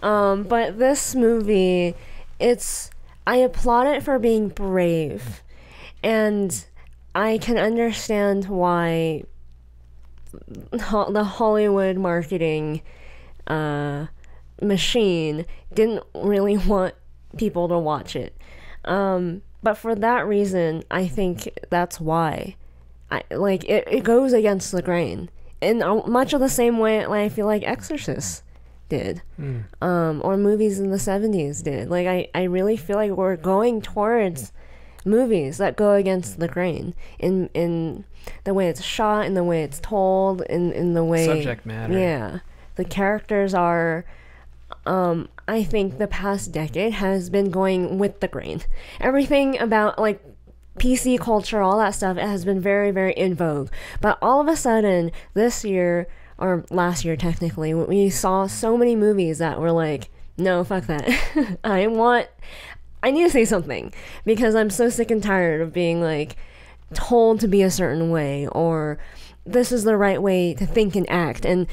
But this movie, I applaud it for being brave, and I can understand why the Hollywood marketing machine didn't really want people to watch it. But for that reason, I think that's why. It goes against the grain. In much of the same way, like, I feel like Exorcist did, or movies in the 70s did. Like, I really feel like we're going towards movies that go against the grain in the way it's shot, in the way it's told, in the way subject matter. Yeah, the characters are. I think the past decade has been going with the grain. Everything about like PC culture, all that stuff, it has been very, very in vogue. But all of a sudden, this year, or last year technically, we saw so many movies that were like, no, fuck that. I need to say something, because I'm so sick and tired of being like told to be a certain way, or this is the right way to think and act. And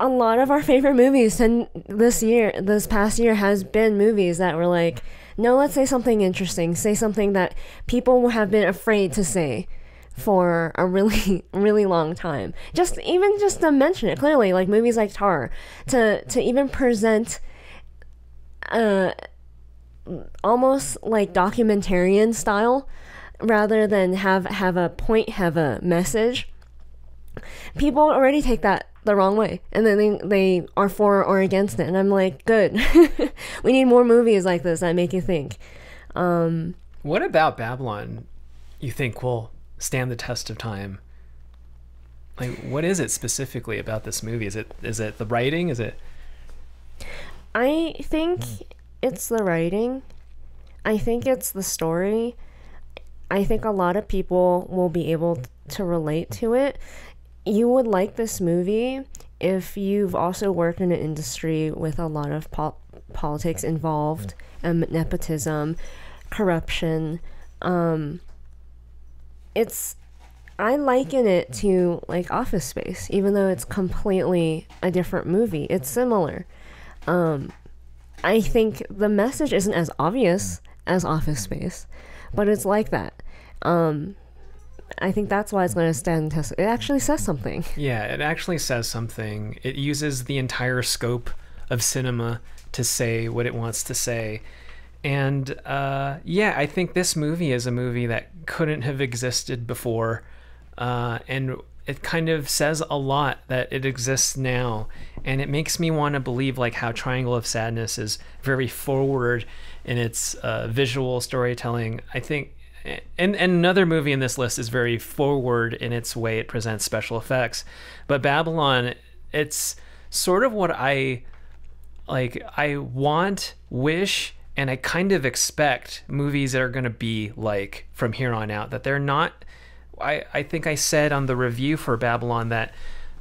a lot of our favorite movies this past year has been movies that were like, no, let's say something interesting. Say something that people have been afraid to say. for a really, really long time. Just to mention it clearly, like movies like Tar, to even present almost like documentarian style, rather than have a point, have a message. People already take that the wrong way, and then they are for or against it, and I'm like, good. We need more movies like this that make you think. What about Babylon you think will stand the test of time? Like, what is it specifically about this movie? Is it the writing? Is it... I think it's the writing. I think it's the story. I think a lot of people will be able to relate to it. You would like this movie if you've also worked in an industry with a lot of politics involved, nepotism, corruption. I liken it to like Office Space, even though it's completely a different movie. It's similar. I think the message isn't as obvious as Office Space, but it's like that. I think that's why it's going to stand the test. It actually says something. Yeah, it actually says something. It uses the entire scope of cinema to say what it wants to say. And yeah, I think this movie is a movie that couldn't have existed before. And it kind of says a lot that it exists now. And it makes me want to believe like how Triangle of Sadness is very forward in its visual storytelling. I think And another movie in this list is very forward in its way it presents special effects, but Babylon, it's sort of what I want, wish, and I kind of expect movies that are going to be like from here on out. That they're not... I think I said on the review for Babylon that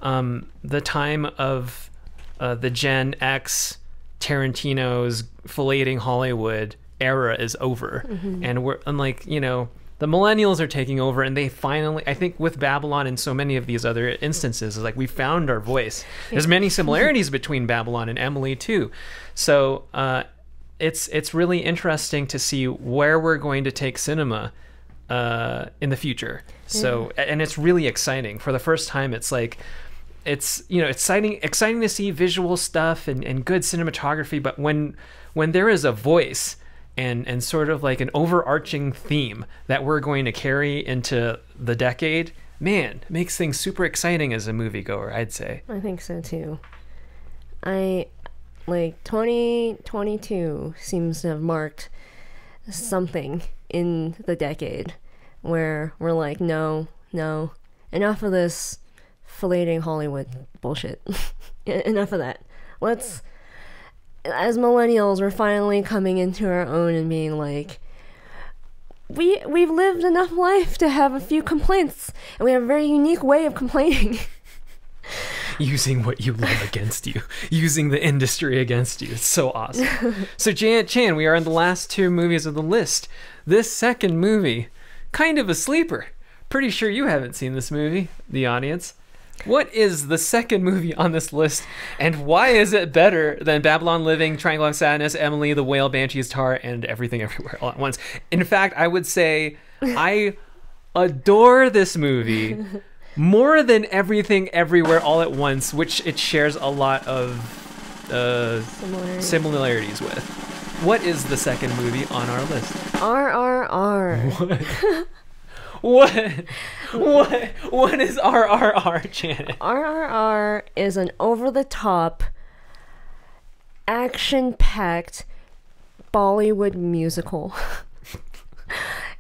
the time of the Gen X Tarantino's filleting Hollywood era is over. Mm-hmm. And we're unlike, you know, the millennials are taking over, and they finally, I think with Babylon and so many of these other instances, is like we found our voice. There's many similarities between Babylon and Emily too. So it's really interesting to see where we're going to take cinema in the future. So yeah. And it's really exciting. For the first time, it's like, it's, you know, exciting to see visual stuff and good cinematography, but when there is a voice and sort of like an overarching theme that we're going to carry into the decade, man, makes things super exciting as a moviegoer, I'd say. I think so too. I like 2022 seems to have marked something in the decade where we're like, no, enough of this filleting Hollywood bullshit. Enough of that. Let's... as millennials, we're finally coming into our own and being like, we've lived enough life to have a few complaints, and we have a very unique way of complaining. Using what you love against you, using the industry against you. It's so awesome. So Janet Chan, we are in the last two movies of the list. This second movie, kind of a sleeper. Pretty sure you haven't seen this movie, the audience. What is the second movie on this list, and why is it better than Babylon, Living, Triangle of Sadness, Emily, The Whale, Banshees, Tar, and Everything Everywhere All At Once? In fact, I would say I adore this movie more than Everything Everywhere All At Once, which it shares a lot of similarities with. What is the second movie on our list? RRR. What? What is RRR, Janet? RRR is an over-the-top, action-packed Bollywood musical.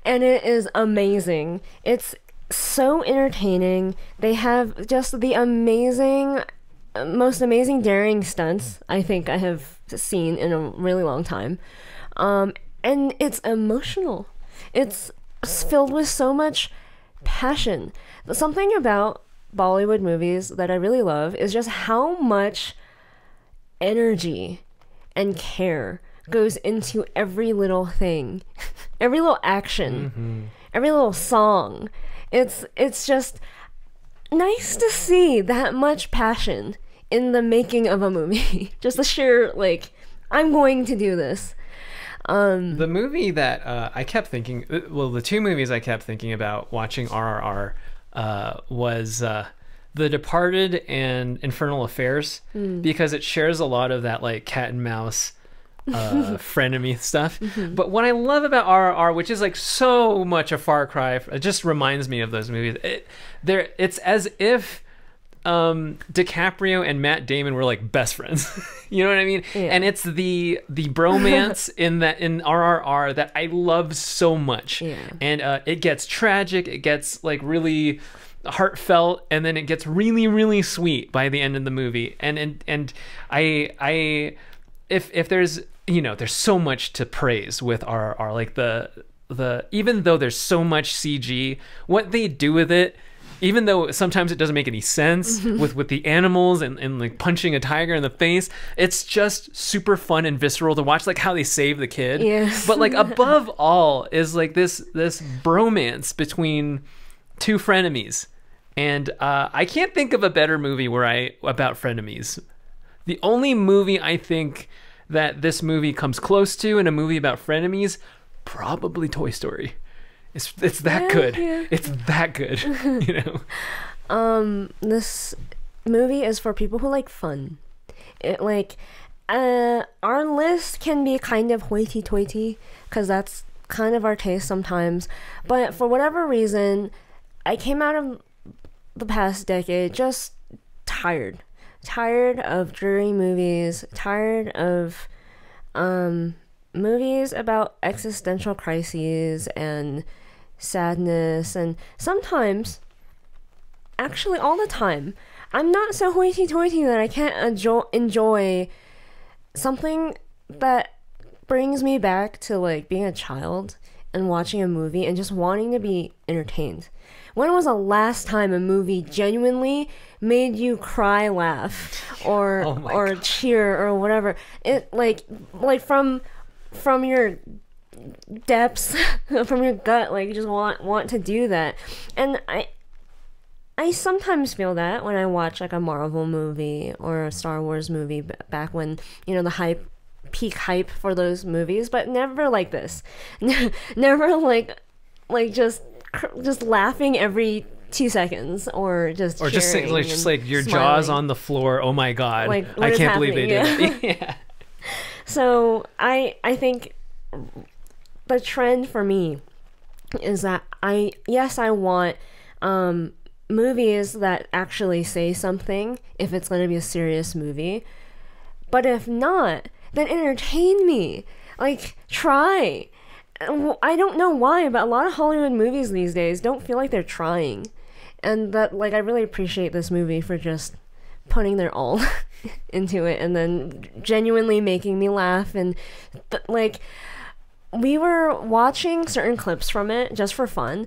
And it is amazing. It's so entertaining. They have just the amazing, most amazing daring stunts I think I have seen in a really long time. And it's emotional. It's filled with so much passion. Something about Bollywood movies that I really love is just how much energy and care goes into every little thing, every little action, every little song. It's just nice to see that much passion in the making of a movie. Just the sheer, like, I'm going to do this. The movie that I kept thinking, well, the two movies I kept thinking about watching RRR was The Departed and Infernal Affairs, because it shares a lot of that like cat and mouse frenemy stuff. But what I love about RRR, which is like so much a far cry, it just reminds me of those movies. It's as if DiCaprio and Matt Damon were like best friends. You know what I mean? Yeah. And it's the bromance in RRR that I love so much. Yeah. And it gets tragic, it gets like really heartfelt, and then it gets really, really sweet by the end of the movie. And I if there's, you know, there's so much to praise with RRR, like the even though there's so much CG, what they do with it, even though sometimes it doesn't make any sense with the animals and like punching a tiger in the face, it's just super fun and visceral to watch, like how they save the kid. Yes. But like above all is like this bromance between two frenemies. And I can't think of a better movie about frenemies. The only movie I think that this movie comes close to in a movie about frenemies, probably Toy Story. It's that good. Yeah. It's that good, you know. This movie is for people who like fun. It like our list can be kind of hoity-toity because that's kind of our taste sometimes. But for whatever reason, I came out of the past decade just tired, tired of dreary movies, tired of movies about existential crises and sadness, and sometimes, actually all the time, I'm not so hoity-toity that I can't enjoy something that brings me back to like being a child and watching a movie and just wanting to be entertained. When was the last time a movie genuinely made you cry, laugh, or God, cheer, or whatever? It like from your depths, from your gut, like you just want to do that. And I sometimes feel that when I watch like a Marvel movie or a Star Wars movie back when, you know, the hype, peak hype for those movies, but never like this. Never like just laughing every 2 seconds, or just cheering, like, just like your smiling, jaws on the floor, oh my God, like, I can't believe they did. Yeah. So I think the trend for me is that I want movies that actually say something if it's going to be a serious movie, but if not, then entertain me, like try. I don't know why, but a lot of Hollywood movies these days don't feel like they're trying, and that like I really appreciate this movie for just putting their all into it and then genuinely making me laugh. And like we were watching certain clips from it just for fun,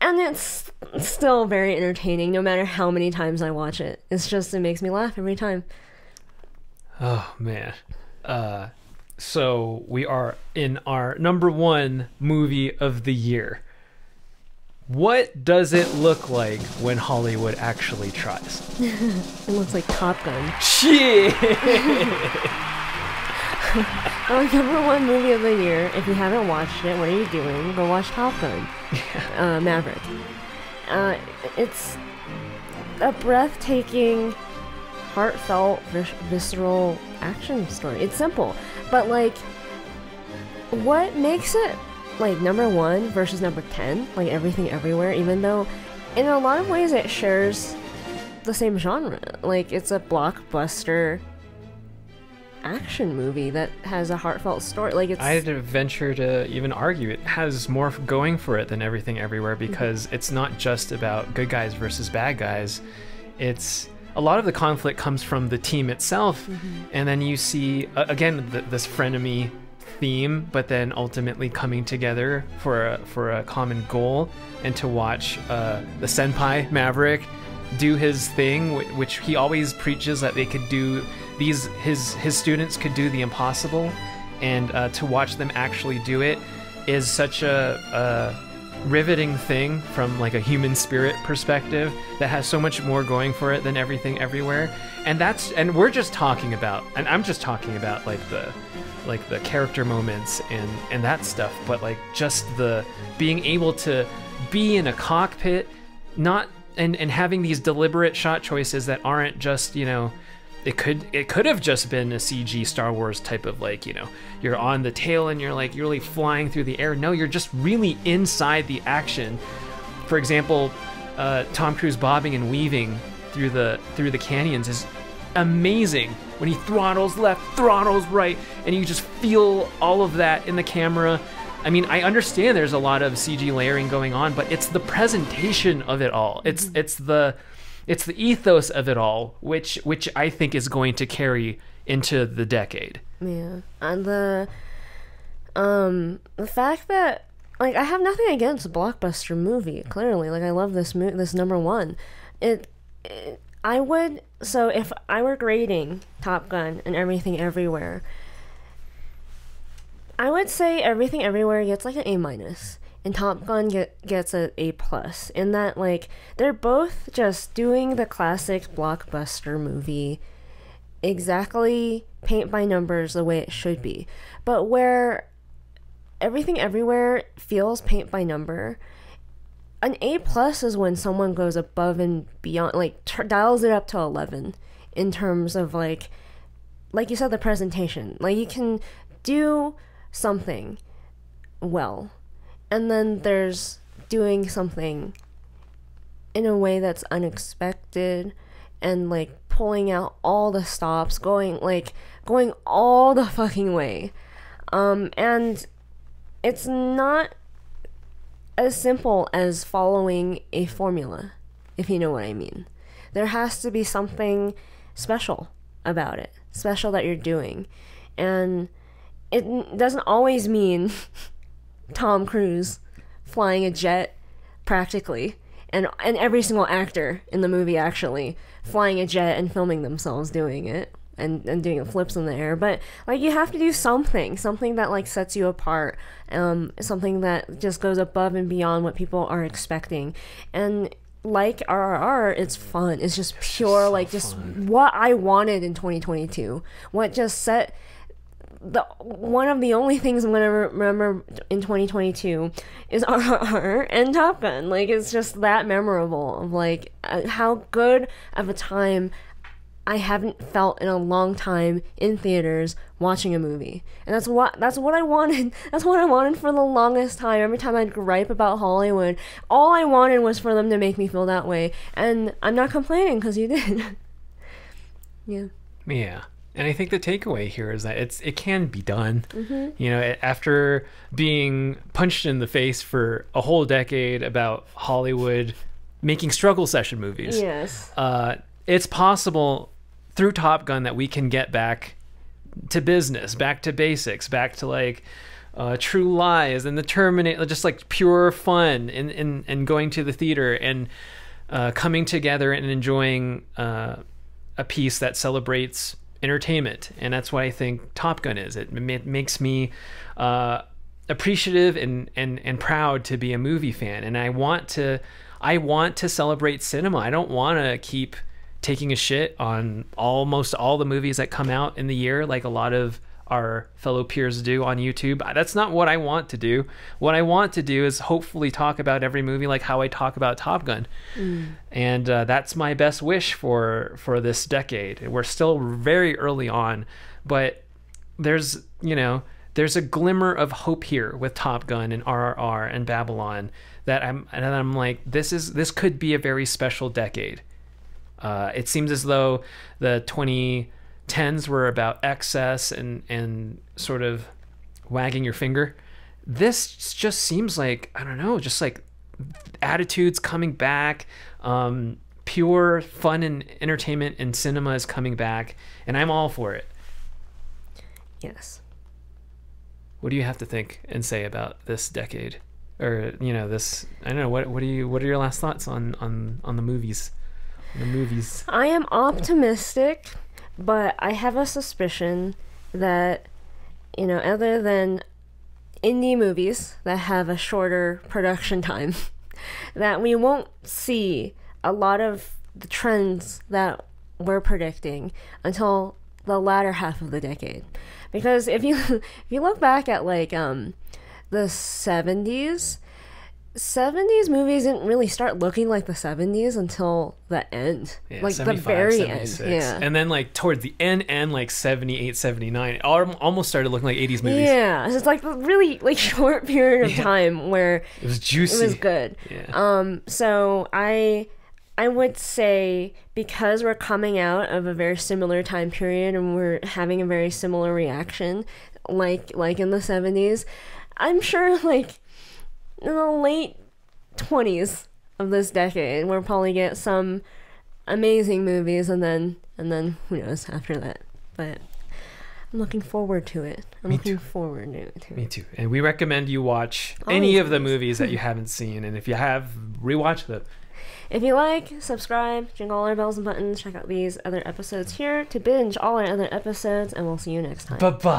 and it's still very entertaining no matter how many times I watch it. It's just, it makes me laugh every time. Oh man. So we are in our #1 movie of the year. What does it look like when Hollywood actually tries? It looks like Top Gun. Shit! Our #1 movie of the year. If you haven't watched it, what are you doing? Go watch Top Gun. Yeah. Maverick. It's a breathtaking, heartfelt, visceral action story. It's simple, but like, what makes it like #1 versus #10, like Everything Everywhere, even though in a lot of ways it shares the same genre. Like, it's a blockbuster action movie that has a heartfelt story. Like, it's, I'd venture to even argue it has more going for it than Everything Everywhere, because it's not just about good guys versus bad guys. It's a lot of the conflict comes from the team itself, and then you see again this frenemy theme, but then ultimately coming together for a common goal. And to watch the senpai Maverick do his thing, which he always preaches that they could do, his students could do the impossible, and to watch them actually do it is such a riveting thing from like a human spirit perspective that has so much more going for it than Everything Everywhere. And we're just talking about, and I'm just talking about like the like the character moments and that stuff, but like just the being able to be in a cockpit, not and having these deliberate shot choices that aren't just, you know, it could have just been a CG Star Wars type of, like, you know, you're on the tail and you're like, you're really flying through the air. No, you're just really inside the action. For example, Tom Cruise bobbing and weaving through the canyons is amazing. When he throttles left, throttles right, and you just feel all of that in the camera. I mean, I understand there's a lot of CG layering going on, but it's the presentation of it all. It's the ethos of it all, which I think is going to carry into the decade. Yeah, and the fact that, like, I have nothing against a blockbuster movie. Clearly, like, I love this number one. So if I were grading Top Gun and Everything Everywhere, I would say Everything Everywhere gets like an A- and Top Gun gets an A+, in that, like, they're both just doing the classic blockbuster movie, exactly paint by numbers the way it should be. But where Everything Everywhere feels paint by number, an A+ is when someone goes above and beyond, like, dials it up to 11 in terms of, like you said, the presentation. Like, you can do something well, and then there's doing something in a way that's unexpected, and, like, pulling out all the stops, going all the fucking way. And it's not as simple as following a formula, if you know what I mean. There has to be something special about it, special that you're doing. And it doesn't always mean Tom Cruise flying a jet, practically, and every single actor in the movie actually flying a jet and filming themselves doing it, and doing flips in the air. But, like, you have to do something that, like, sets you apart, something that just goes above and beyond what people are expecting. And like RRR, it's fun. It's just pure, so like, just fun. What I wanted in 2022, what just set one of the only things I'm gonna remember in 2022 is RRR and Top Gun. Like, it's just that memorable of, like, how good of a time I haven't felt in a long time in theaters watching a movie. And that's what I wanted. That's what I wanted for the longest time. Every time I'd gripe about Hollywood, all I wanted was for them to make me feel that way. And I'm not complaining, because you did. Yeah. Yeah. And I think the takeaway here is that it can be done. Mm-hmm. You know, after being punched in the face for a whole decade about Hollywood making struggle session movies. Yes. It's possible through Top Gun that we can get back to business, back to basics, back to, like, True Lies and the Terminator, just like pure fun, and going to the theater and coming together and enjoying a piece that celebrates entertainment. And that's what I think Top Gun is. It makes me appreciative and proud to be a movie fan, and I want to celebrate cinema. I don't want to keep taking a shit on almost all the movies that come out in the year, like a lot of our fellow peers do on YouTube. That's not what I want to do. What I want to do is hopefully talk about every movie like how I talk about Top Gun. Mm. And that's my best wish for this decade. We're still very early on, but there's a glimmer of hope here with Top Gun and RRR and Babylon, that I'm like, this could be a very special decade. It seems as though the 2010s were about excess and sort of wagging your finger. This just seems like, I don't know, just like attitudes coming back, pure fun and entertainment and cinema is coming back, and I'm all for it. Yes. What do you have to think and say about this decade? Or, you know, this, I don't know, what are your last thoughts on the movies? I am optimistic, but I have a suspicion that, you know, other than indie movies that have a shorter production time, that we won't see a lot of the trends that we're predicting until the latter half of the decade. Because if you look back at like the 70s movies didn't really start looking like the 70s until the end, like the very end. Yeah, and then like towards the end like 78, 79, it almost started looking like 80s movies. Yeah, it's like a really like short period of time where it was juicy, it was good. Yeah. So I would say, because we're coming out of a very similar time period and we're having a very similar reaction, like in the 70s, I'm sure like in the late 20s of this decade, we'll probably get some amazing movies, and then who knows after that. But I'm looking forward to it. Me too. And we recommend you watch any of the movies that you haven't seen, and if you have, rewatch them. If you like, subscribe, jingle all our bells and buttons, check out these other episodes here to binge all our other episodes, and we'll see you next time. Bye-bye.